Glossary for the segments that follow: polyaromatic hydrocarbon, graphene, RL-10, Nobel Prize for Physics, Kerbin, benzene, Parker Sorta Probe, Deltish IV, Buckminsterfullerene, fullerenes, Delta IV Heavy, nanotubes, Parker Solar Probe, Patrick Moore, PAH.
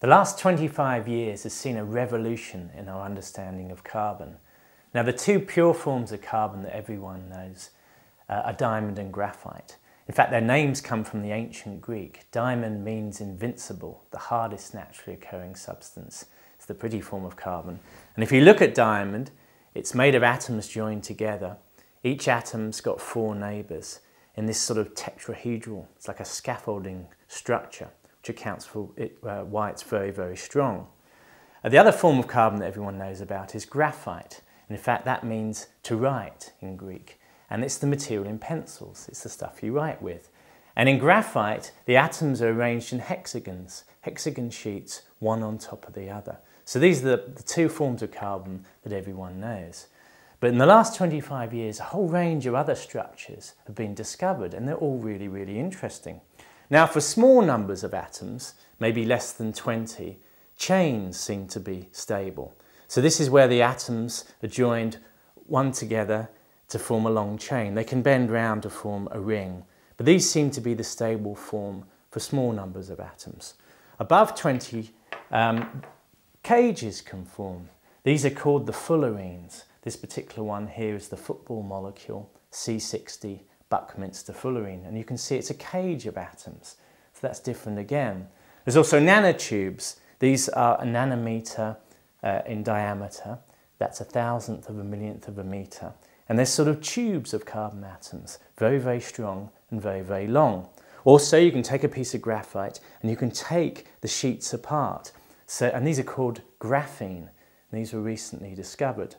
The last 25 years has seen a revolution in our understanding of carbon. Now, the two pure forms of carbon that everyone knows are diamond and graphite. In fact, their names come from the ancient Greek. Diamond means invincible, the hardest naturally occurring substance. It's the pretty form of carbon. And if you look at diamond, it's made of atoms joined together. Each atom's got four neighbours in this sort of tetrahedral, it's like a scaffolding structure, which accounts for it, why it's very, very strong. The other form of carbon that everyone knows about is graphite. And in fact, that means to write in Greek. And it's the material in pencils, it's the stuff you write with. And in graphite, the atoms are arranged in hexagons, hexagon sheets, one on top of the other. So these are the two forms of carbon that everyone knows. But in the last 25 years, a whole range of other structures have been discovered, and they're all really, really interesting. Now, for small numbers of atoms, maybe less than 20, chains seem to be stable. So this is where the atoms are joined one together to form a long chain. They can bend round to form a ring, but these seem to be the stable form for small numbers of atoms. Above 20, cages can form. These are called the fullerenes. This particular one here is the football molecule, C60 Buckminsterfullerene, and you can see it's a cage of atoms, so that's different again. There's also nanotubes. These are a nanometer in diameter, that's a thousandth of a millionth of a meter. And they're sort of tubes of carbon atoms, very, very strong and very, very long. Also, you can take a piece of graphite and you can take the sheets apart. So, and these are called graphene. These were recently discovered.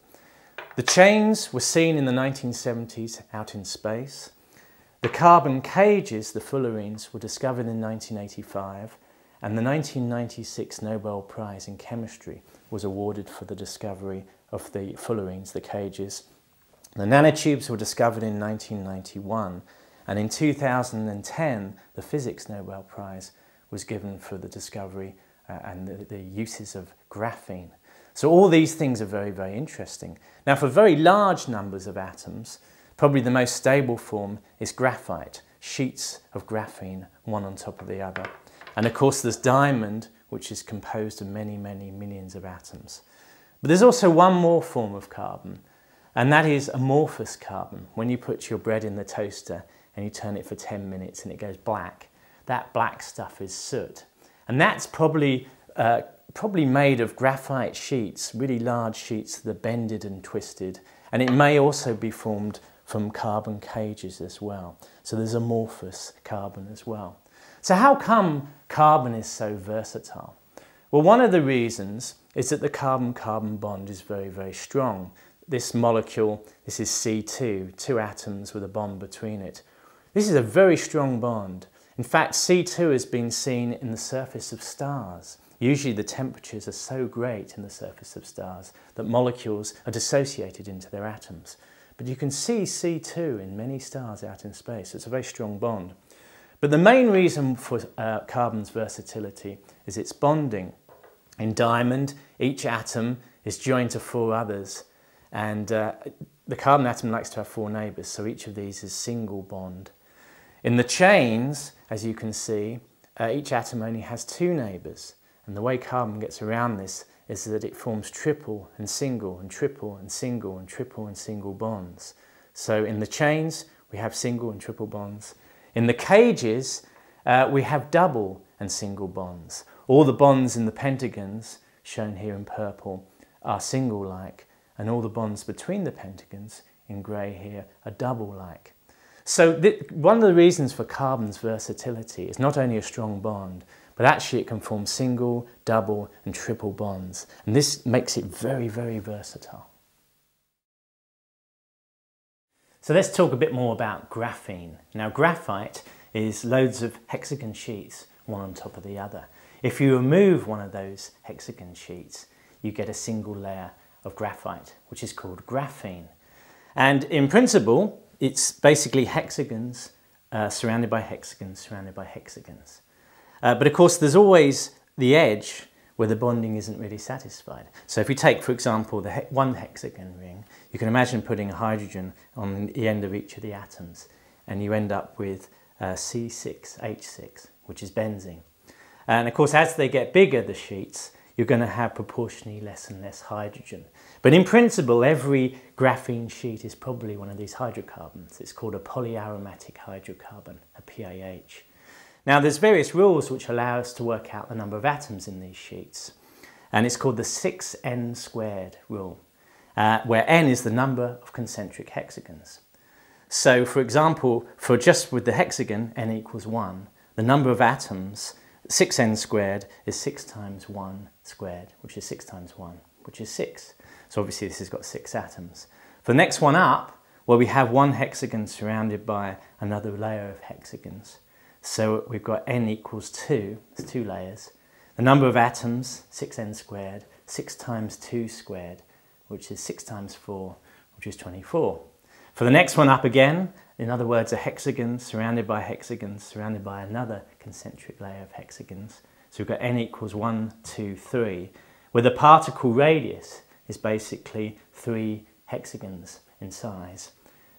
The chains were seen in the 1970s out in space. The carbon cages, the fullerenes, were discovered in 1985, and the 1996 Nobel Prize in Chemistry was awarded for the discovery of the fullerenes, the cages. The nanotubes were discovered in 1991, and in 2010 the Physics Nobel Prize was given for the discovery and the uses of graphene. So all these things are very, very interesting. Now, for very large numbers of atoms, probably the most stable form is graphite, sheets of graphene, one on top of the other. And of course there's diamond, which is composed of many, many millions of atoms. But there's also one more form of carbon, and that is amorphous carbon. When you put your bread in the toaster and you turn it for 10 minutes and it goes black, that black stuff is soot. And that's probably made of graphite sheets, really large sheets that are bended and twisted. And it may also be formed from carbon cages as well. So there's amorphous carbon as well. So how come carbon is so versatile? Well, one of the reasons is that the carbon-carbon bond is very, very strong. This molecule, this is C2, two atoms with a bond between it. This is a very strong bond. In fact, C2 has been seen in the surface of stars. Usually the temperatures are so great in the surface of stars that molecules are dissociated into their atoms. But you can see C2 in many stars out in space. It's a very strong bond. But the main reason for carbon's versatility is its bonding. In diamond, each atom is joined to four others. And the carbon atom likes to have four neighbours, so each of these is single bond. In the chains, as you can see, each atom only has two neighbours. And the way carbon gets around this is that it forms triple and single and triple and single and triple and single bonds. So in the chains, we have single and triple bonds. In the cages, we have double and single bonds. All the bonds in the pentagons, shown here in purple, are single-like. And all the bonds between the pentagons, in grey here, are double-like. So one of the reasons for carbon's versatility is not only a strong bond, but actually it can form single, double and triple bonds. And this makes it very, very versatile. So let's talk a bit more about graphene. Now, graphite is loads of hexagon sheets, one on top of the other. If you remove one of those hexagon sheets, you get a single layer of graphite, which is called graphene. And in principle, it's basically hexagons surrounded by hexagons surrounded by hexagons. But of course, there's always the edge where the bonding isn't really satisfied. So if you take, for example, the one hexagon ring, you can imagine putting a hydrogen on the end of each of the atoms, and you end up with C6H6, which is benzene. And of course, as they get bigger, the sheets, you're going to have proportionally less and less hydrogen. But in principle, every graphene sheet is probably one of these hydrocarbons. It's called a polyaromatic hydrocarbon, a PAH. Now, there's various rules which allow us to work out the number of atoms in these sheets. And it's called the 6n squared rule, where n is the number of concentric hexagons. So, for example, for just with the hexagon, n equals 1, the number of atoms, 6n squared, is 6 times 1 squared, which is 6 times 1, which is 6. So obviously this has got 6 atoms. For the next one up, well, we have one hexagon surrounded by another layer of hexagons. So we've got n equals 2, it's 2 layers. The number of atoms, 6n squared, 6 times 2 squared, which is 6 times 4, which is 24. For the next one up again, in other words, a hexagon surrounded by another concentric layer of hexagons. So we've got n equals 1, 2, 3, where the particle radius is basically 3 hexagons in size.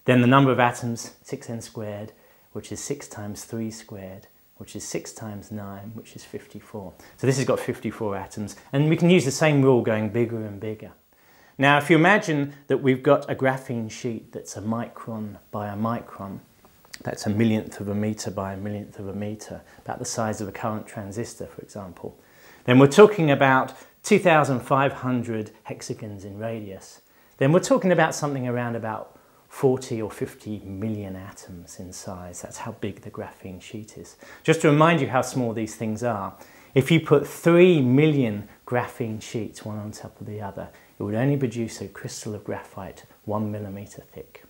Then the number of atoms, 6n squared, which is 6 times 3 squared, which is 6 times 9, which is 54. So this has got 54 atoms, and we can use the same rule going bigger and bigger. Now, if you imagine that we've got a graphene sheet that's a micron by a micron, that's a millionth of a meter by a millionth of a meter, about the size of a current transistor, for example, then we're talking about 2,500 hexagons in radius, then we're talking about something around about 40 or 50 million atoms in size. That's how big the graphene sheet is. Just to remind you how small these things are, if you put 3 million graphene sheets one on top of the other, it would only produce a crystal of graphite 1 millimeter thick.